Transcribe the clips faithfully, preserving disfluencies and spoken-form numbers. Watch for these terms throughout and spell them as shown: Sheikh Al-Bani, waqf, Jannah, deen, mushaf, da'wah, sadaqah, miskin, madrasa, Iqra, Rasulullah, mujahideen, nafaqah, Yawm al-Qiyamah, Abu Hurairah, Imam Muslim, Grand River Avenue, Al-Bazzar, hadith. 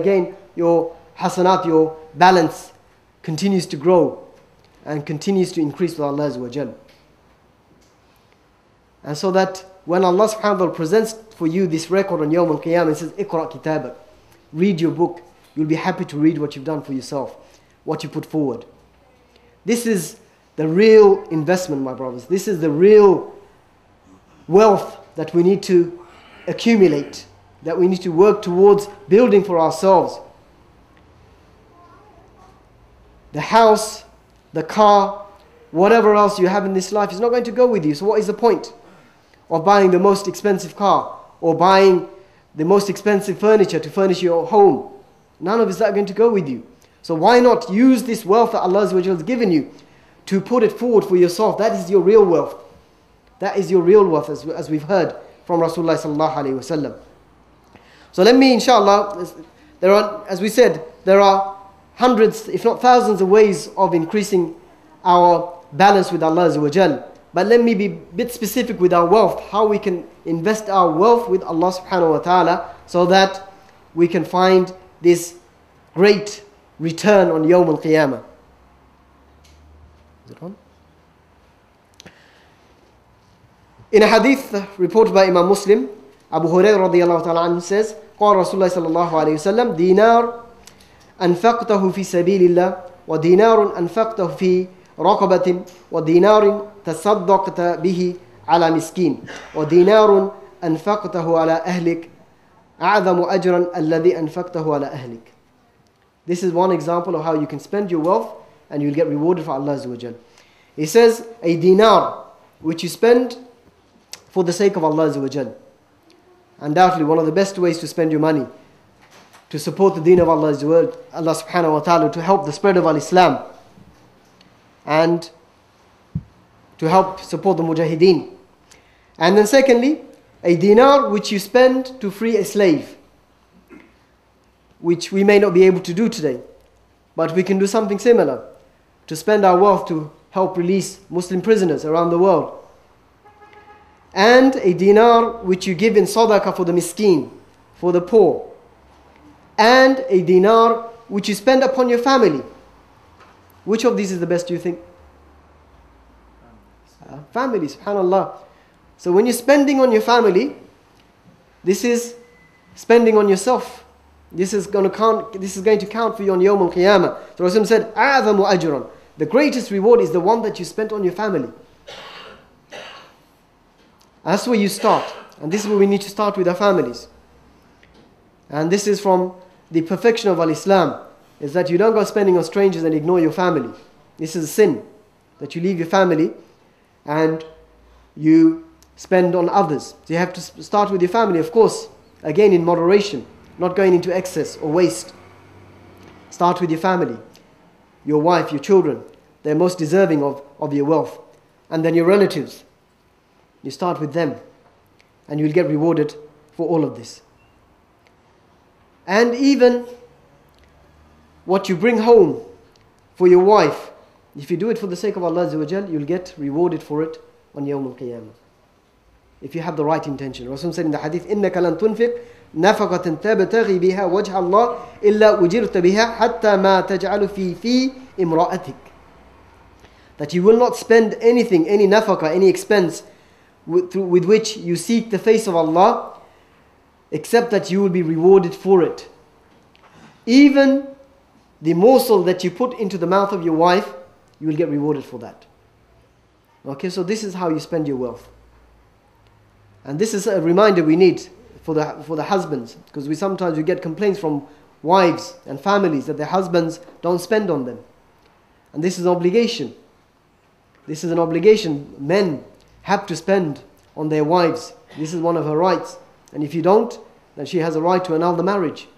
Again, your hasanat, your balance continues to grow and continues to increase with Allah Azza wa Jal. And so that when Allah subhanahu wa ta'ala presents for you this record on Yawm al-Qiyamah and says, Iqra kitabak, read your book, you'll be happy to read what you've done for yourself, what you put forward. This is the real investment, my brothers. This is the real wealth that we need to accumulate, that we need to work towards building for ourselves. The house, the car, whatever else you have in this life is not going to go with you. So what is the point of buying the most expensive car or buying the most expensive furniture to furnish your home? None of it is going to go with you. So why not use this wealth that Allah has given you to put it forward for yourself? That is your real wealth. That is your real wealth, as, as we've heard from Rasulullah sallallahu alaihi wasallam. So let me, inshallah, there are, as we said, there are hundreds, if not thousands of ways of increasing our balance with Allah Azza wa Jal. But let me be a bit specific with our wealth, how we can invest our wealth with Allah subhanahu wa ta'ala so that we can find this great return on Yawm al-Qiyamah. Is it on? In a hadith reported by Imam Muslim, Abu Hurairah radiyallahu ta'ala says, قال رسول الله صلى الله عليه وسلم دينار أنفقته في سبيل الله ودينار أنفقته في رقبة ودينار تصدقت به على مسكين ودينار أنفقته على أهلك أعظم أجرا الذي أنفقته على أهلك. This is one example of how you can spend your wealth and you'll get rewarded for Allah Azza wa Jal. He says a dinar which you spend for the sake of Allah Azza wa Jal. Undoubtedly, one of the best ways to spend your money, to support the deen of Allah subhanahu wa ta'ala, to help the spread of al-Islam, and to help support the mujahideen. And then secondly, a dinar which you spend to free a slave, which we may not be able to do today, but we can do something similar, to spend our wealth to help release Muslim prisoners around the world. And a dinar which you give in sadaqah for the miskin, for the poor. And a dinar which you spend upon your family. Which of these is the best, do you think? Uh, family, subhanallah. So when you're spending on your family, this is spending on yourself. This is going to count, this is going to count for you on Yawm al-Qiyamah. So Rasul said, "A'zamu ajran." The greatest reward is the one that you spent on your family. That's where you start. And this is where we need to start with our families. And this is from the perfection of al-Islam, is that you don't go spending on strangers and ignore your family. This is a sin, that you leave your family and you spend on others. So you have to start with your family, of course, again in moderation, not going into excess or waste. Start with your family, your wife, your children. They're most deserving of, of your wealth. And then your relatives. You start with them and you'll get rewarded for all of this. And even what you bring home for your wife, if you do it for the sake of Allah Azza wa Jal, you'll get rewarded for it on Yawm al-Qiyamah. If you have the right intention. Rasul said in the hadith, إِنَّكَ لَن تُنْفِقْ نَفَقَةً تَبْتَغِي بِهَا وَجْهَ اللَّهِ إِلَّا أُجِرْتَ بِهَا حَتَّى مَا تَجْعَلُ فِي فِي إِمْرَأَتِكَ. That you will not spend anything, any nafaqah, any expense, With, with which you seek the face of Allah, except that you will be rewarded for it. Even the morsel that you put into the mouth of your wife, you will get rewarded for that. Okay, so this is how you spend your wealth. And this is a reminder we need for the, for the husbands, because we sometimes we get complaints from wives and families that their husbands don't spend on them. And this is an obligation. This is an obligation. Men have to spend on their wives. This is one of her rights. And if you don't, then she has a right to annul the marriage.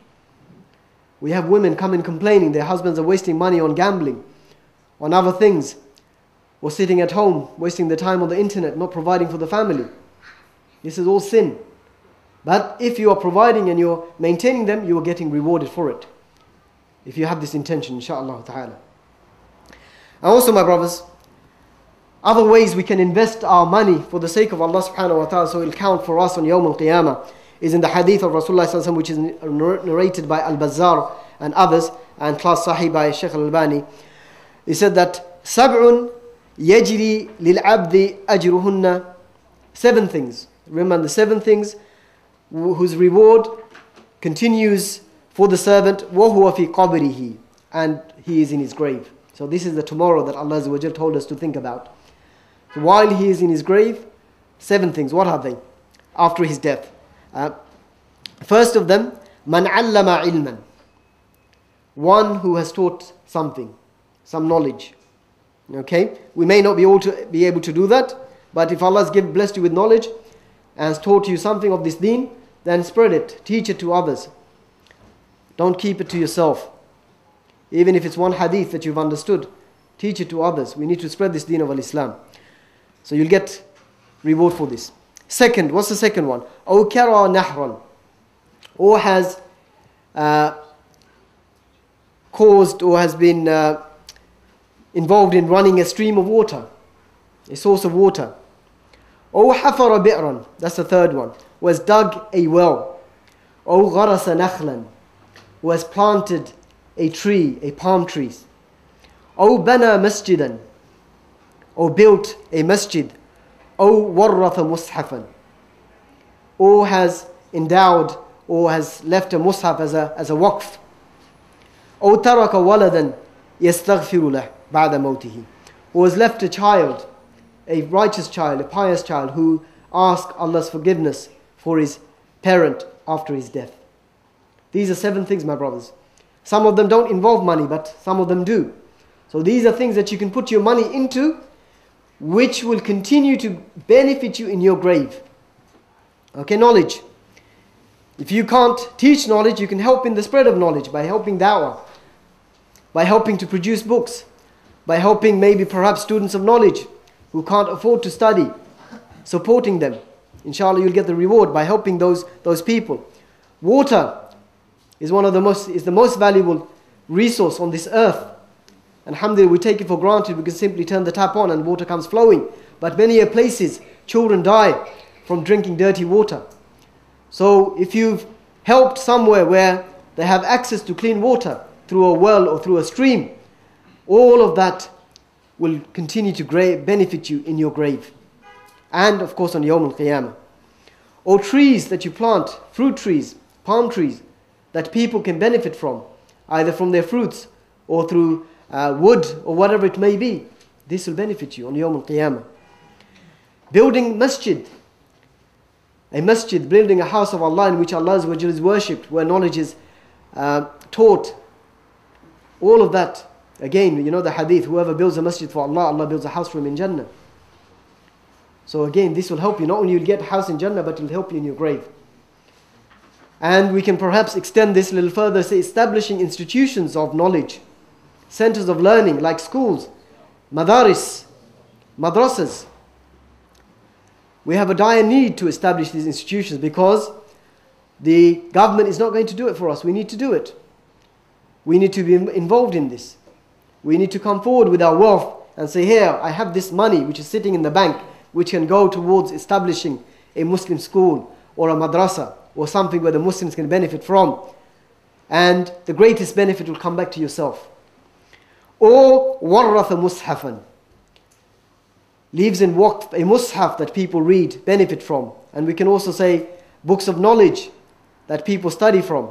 We have women come in complaining their husbands are wasting money on gambling, on other things, or sitting at home, wasting their time on the internet, not providing for the family. This is all sin. But if you are providing and you're maintaining them, you are getting rewarded for it. If you have this intention, inshaAllah ta'ala. And also, my brothers, other ways we can invest our money for the sake of Allah subhanahu wa ta'ala so it will count for us on Yawm al-Qiyamah is in the hadith of Rasulullah, which is narrated by Al-Bazzar and others, and class sahih by Sheikh Al-Bani. He said that sab'un yajri lil'abdi ajruhunna, seven things. Remember the seven things whose reward continues for the servant, وَهُوَ فِي قَبْرِهِ, and he is in his grave. So this is the tomorrow that Allah Azza wa Jal told us to think about. So while he is in his grave, seven things. What are they? After his death. Uh, first of them, مَنْ عَلَّمَ عِلْمًا, one who has taught something, some knowledge. Okay? We may not be, all to, be able to do that, but if Allah has given, blessed you with knowledge and has taught you something of this deen, then spread it, teach it to others. Don't keep it to yourself. Even if it's one hadith that you've understood, teach it to others. We need to spread this deen of al-Islam. So you'll get reward for this. Second, what's the second one? أَوْ كَرَى نَحْرًا, or has uh, caused or has been uh, involved in running a stream of water, a source of water. أَوْ حَفَرَ بِئْرًا, that's the third one. Who has dug a well. أَوْ غَرَسَ نَخْلًا, who has planted a tree, a palm tree. أو بنى مسجدا, or built a masjid. أو ورث مصحفا, or has endowed or has left a mushaf as a as a waqf. أو ترك ولدا يستغفر له بعد موته, or has left a child, a righteous child, a pious child who asks Allah's forgiveness for his parent after his death. These are seven things, my brothers. Some of them don't involve money, but some of them do. So these are things that you can put your money into, which will continue to benefit you in your grave. Okay, knowledge. If you can't teach knowledge, you can help in the spread of knowledge by helping da'wah, by helping to produce books, by helping maybe perhaps students of knowledge who can't afford to study, supporting them. Inshallah, you'll get the reward by helping those, those people. Water is one of the most is the most valuable resource on this earth. Alhamdulillah, we take it for granted. We can simply turn the tap on and water comes flowing. But many places, children die from drinking dirty water. So if you've helped somewhere where they have access to clean water through a well or through a stream, all of that will continue to benefit you in your grave. And of course on Yawm al-Qiyamah. Or trees that you plant, fruit trees, palm trees, that people can benefit from, either from their fruits or through uh, wood or whatever it may be. This will benefit you on Yawm al-Qiyamah. Building masjid, a masjid, building a house of Allah in which Allah is worshipped, where knowledge is uh, taught. All of that, again, you know the hadith, whoever builds a masjid for Allah, Allah builds a house for him in Jannah. So again, this will help you. Not only you'll get a house in Jannah, but it will help you in your grave. And we can perhaps extend this a little further, say establishing institutions of knowledge, centers of learning like schools, madaris, madrasas. We have a dire need to establish these institutions because the government is not going to do it for us. We need to do it. We need to be involved in this. We need to come forward with our wealth and say, here, I have this money which is sitting in the bank, which can go towards establishing a Muslim school or a madrasa, or something where the Muslims can benefit from. And the greatest benefit will come back to yourself. Or وَرَّثَ مُصْحَفًا, leaves in waqf a mushaf that people read, benefit from. And we can also say books of knowledge that people study from.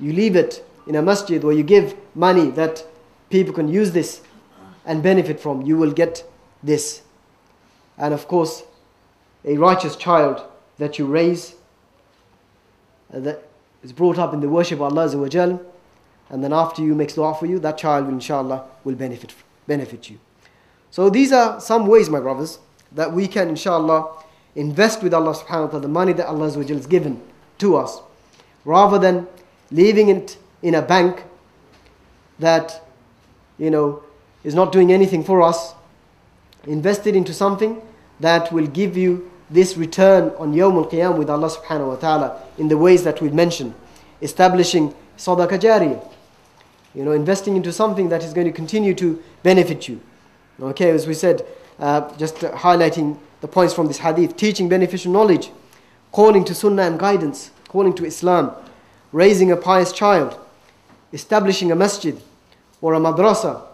You leave it in a masjid or you give money that people can use this and benefit from. You will get this. And of course, a righteous child that you raise, that is brought up in the worship of Allah Azza wa Jal, and then after you makes dua for you, that child will, inshallah, will benefit benefit you. So these are some ways, my brothers, that we can, inshallah, invest with Allah subhanahu wa ta'ala the money that Allah Azza wa Jal has given to us, rather than leaving it in a bank that, you know, is not doing anything for us. Invest it into something that will give you this return on Yawm al-Qiyam with Allah subhanahu wa ta'ala in the ways that we've mentioned. Establishing sadaqah jariyah, you know, investing into something that is going to continue to benefit you. Okay, as we said, uh, just uh, highlighting the points from this hadith. Teaching beneficial knowledge, calling to sunnah and guidance, calling to Islam, raising a pious child, establishing a masjid or a madrasa,